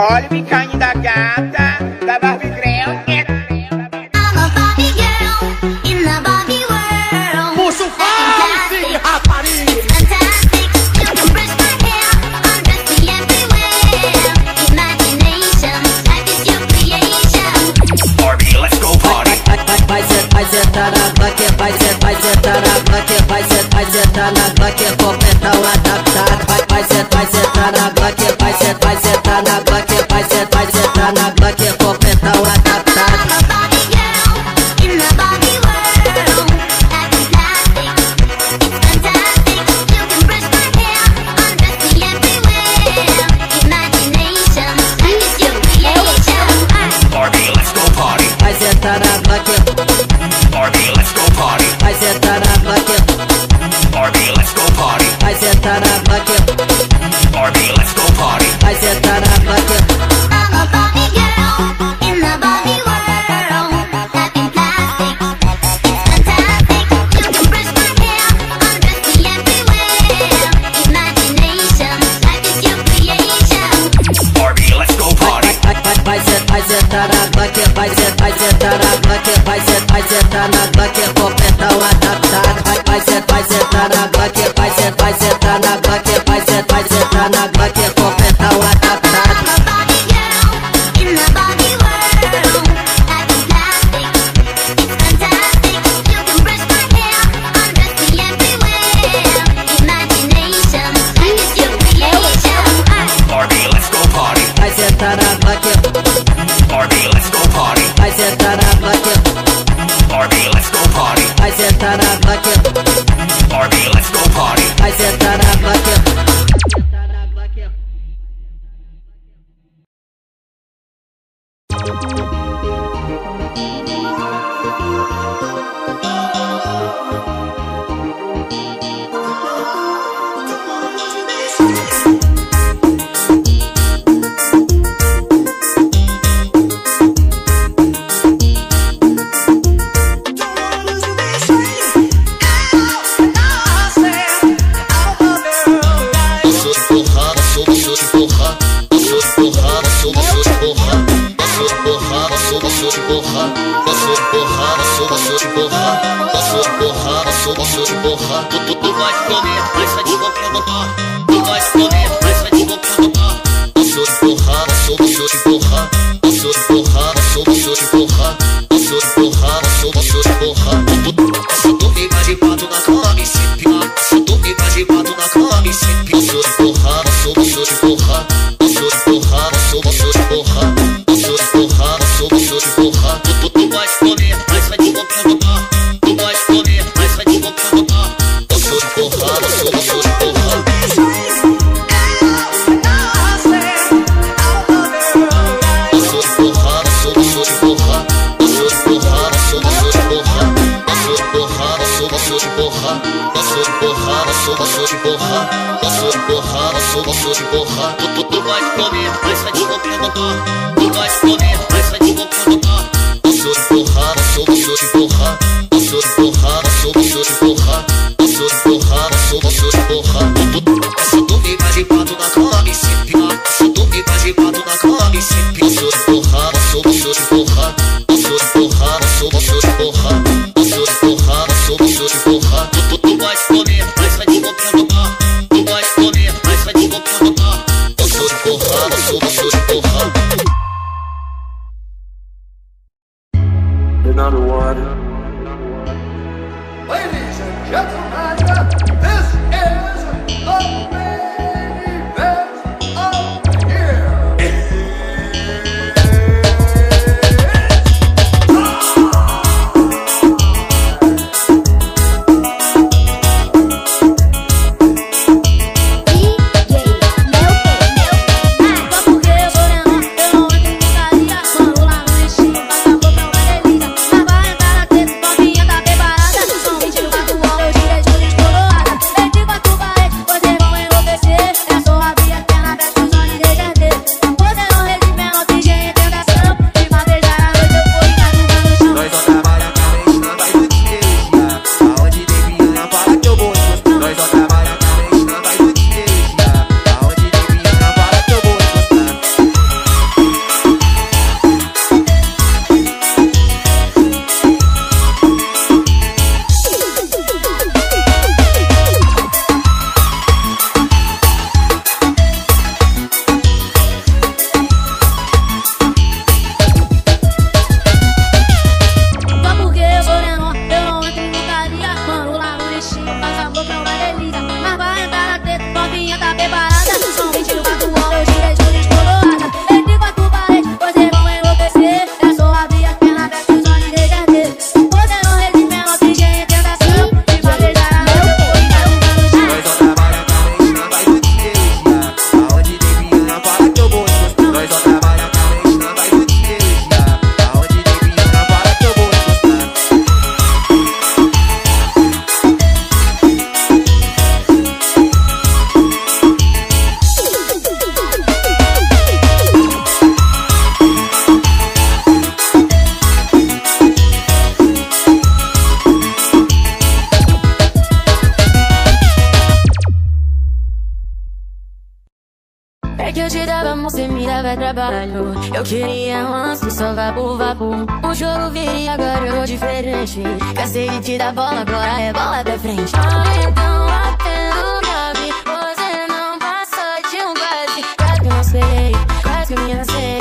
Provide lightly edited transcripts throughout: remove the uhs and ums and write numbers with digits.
Olha o biquinho da gata, da Barbie Girl. I'm a Barbie girl in the Barbie world. Puxa o pau, rapariga. It's fantastic, you can brush my hair, undress me everywhere. Imagination, life is your creation. Barbie, let's go party. Vai sentar na plaquinha, vai sentar na plaquinha, vai sentar na plaquinha, completão adaptado. Vai sentar na plaquinha, vai sentar na plaquinha, vai sentar na plaquinha, completão adaptado. I'm a Barbie girl in the Barbie world. Life is plastic, it's fantastic. You can brush my hair, undress me everywhere. Imagination, life is your creation. Barbie, let's go party. Vai sentar na plaquinha. Barbie, let's go party. Vai sentar na plaquinha. Barbie, let's go party. Vai sentar na plaquinha. Barbie, let's go party. Vai sentar na plaquinha. I'm a Barbie girl in the Barbie world. Life in plastic, it's fantastic. You can brush my hair, undress me everywhere. Imagination, life is your creation. Barbie, let's go party. Vai sentar na plaquinha. Vai sentar na plaquinha. Vai sentar na plaquinha, completão adaptado. Vai sentar na plaquinha, vai sentar na plaquinha, vai sentar na plaquinha, completão adaptado. I'm a Barbie girl in the Barbie world. Life is plastic, it's fantastic. You can brush my hair, undress me everywhere. Imagination, life is your creation. Barbie, let's go party. Vai sentar na plaquinha. Barbie, let's go party. Vai sentar na plaquinha. Barbie, let's go party. Vai sentar na plaquinha. Barbie, let's go party. Vai sentar na plaquinha. É que eu te dava, você me dava trabalho. Eu queria um lance, só vapo. O jogo viria, agora eu vou diferente. Cansei de te dar bola, agora é bola pra frente. Ah, então até no grave, você não passou de um quase. Quase que eu não sei, quase que eu me lancei.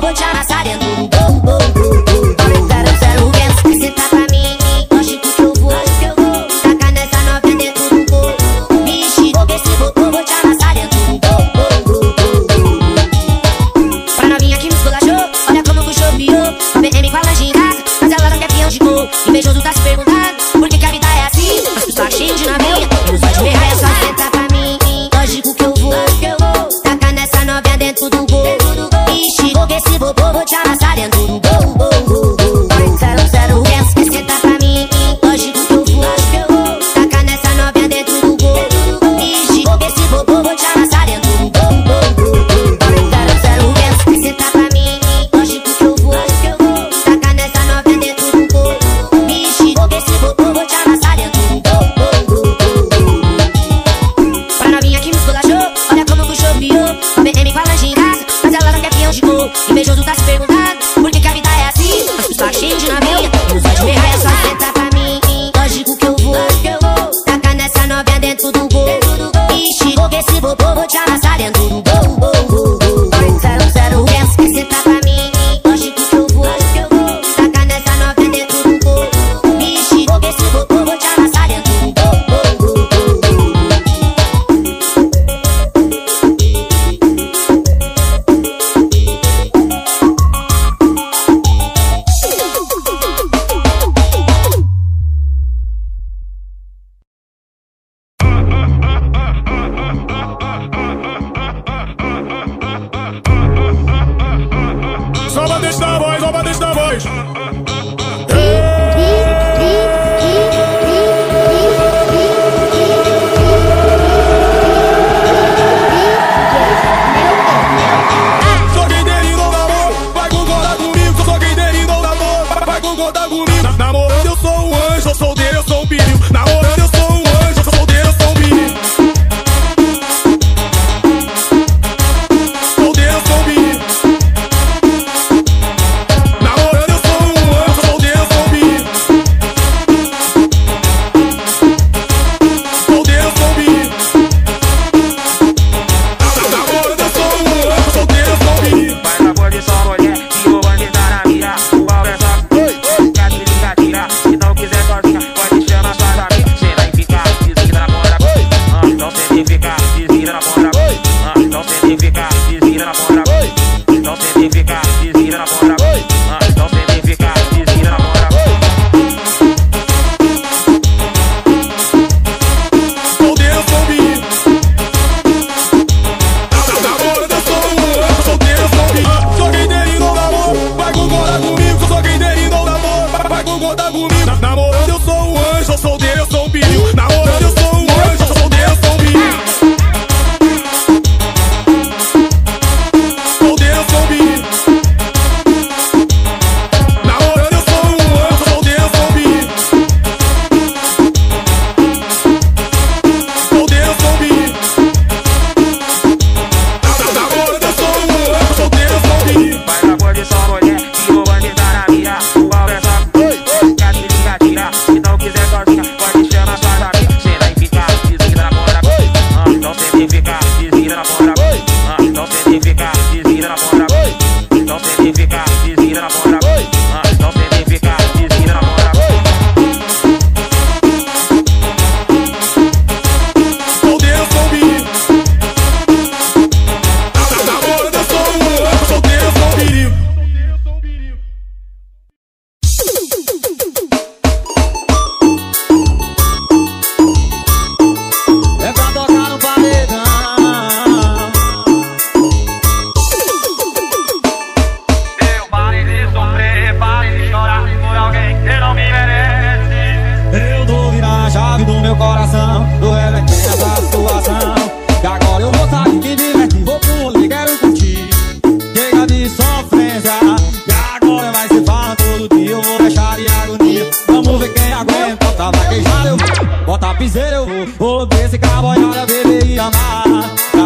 Vou te amassar dentro do gol. this now, boys, over this now, boys. Só quem derrido o namoro vai concordar comigo. Só quem derrido o namoro vai concordar comigo. Namorando eu sou um anjo, eu sou Deus, eu sou um perigo. Namorando eu sou um anjo, eu sou Deus, eu sou um perigo. Pra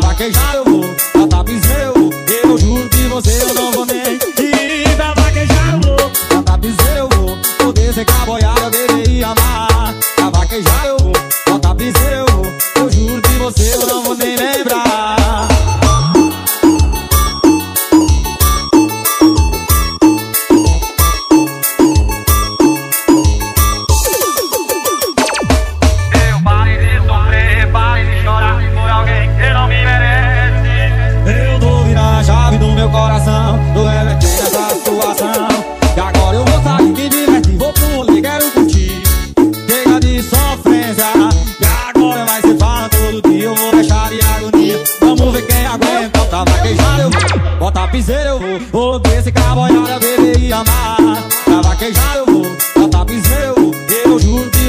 vaquejar eu vou, pra tapizeiro, eu juro.